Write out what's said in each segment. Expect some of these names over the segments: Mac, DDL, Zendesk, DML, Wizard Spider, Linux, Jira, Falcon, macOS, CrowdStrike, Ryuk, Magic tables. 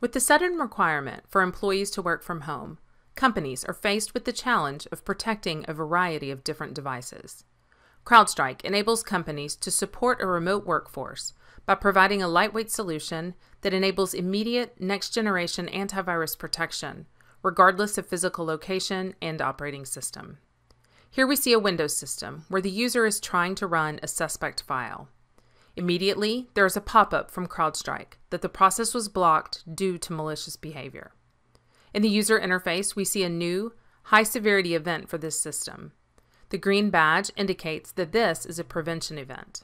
With the sudden requirement for employees to work from home, companies are faced with the challenge of protecting a variety of different devices. CrowdStrike enables companies to support a remote workforce by providing a lightweight solution that enables immediate next-generation antivirus protection, regardless of physical location and operating system. Here we see a Windows system where the user is trying to run a suspect file. Immediately, there is a pop-up from CrowdStrike that the process was blocked due to malicious behavior. In the user interface, we see a new, high-severity event for this system. The green badge indicates that this is a prevention event.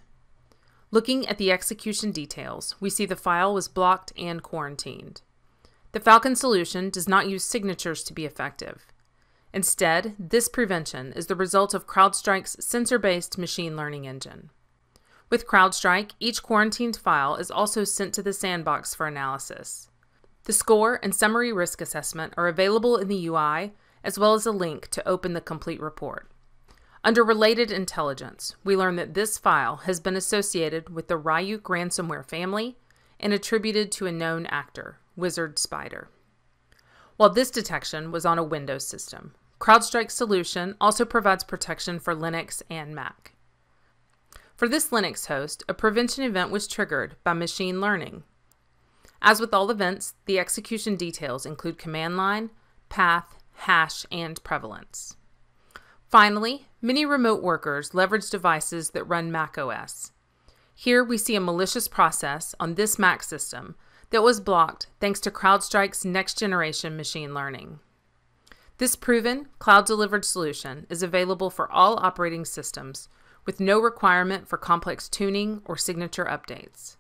Looking at the execution details, we see the file was blocked and quarantined. The Falcon solution does not use signatures to be effective. Instead, this prevention is the result of CrowdStrike's sensor-based machine learning engine. With CrowdStrike, each quarantined file is also sent to the sandbox for analysis. The score and summary risk assessment are available in the UI, as well as a link to open the complete report. Under Related Intelligence, we learn that this file has been associated with the Ryuk ransomware family and attributed to a known actor, Wizard Spider. While this detection was on a Windows system, CrowdStrike's solution also provides protection for Linux and Mac. For this Linux host, a prevention event was triggered by machine learning. As with all events, the execution details include command line, path, hash, and prevalence. Finally, many remote workers leverage devices that run macOS. Here we see a malicious process on this Mac system that was blocked thanks to CrowdStrike's next-generation machine learning. This proven, cloud-delivered solution is available for all operating systems, with no requirement for complex tuning or signature updates.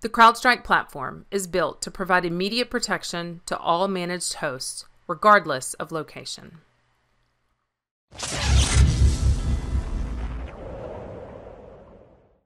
The CrowdStrike platform is built to provide immediate protection to all managed hosts, regardless of location.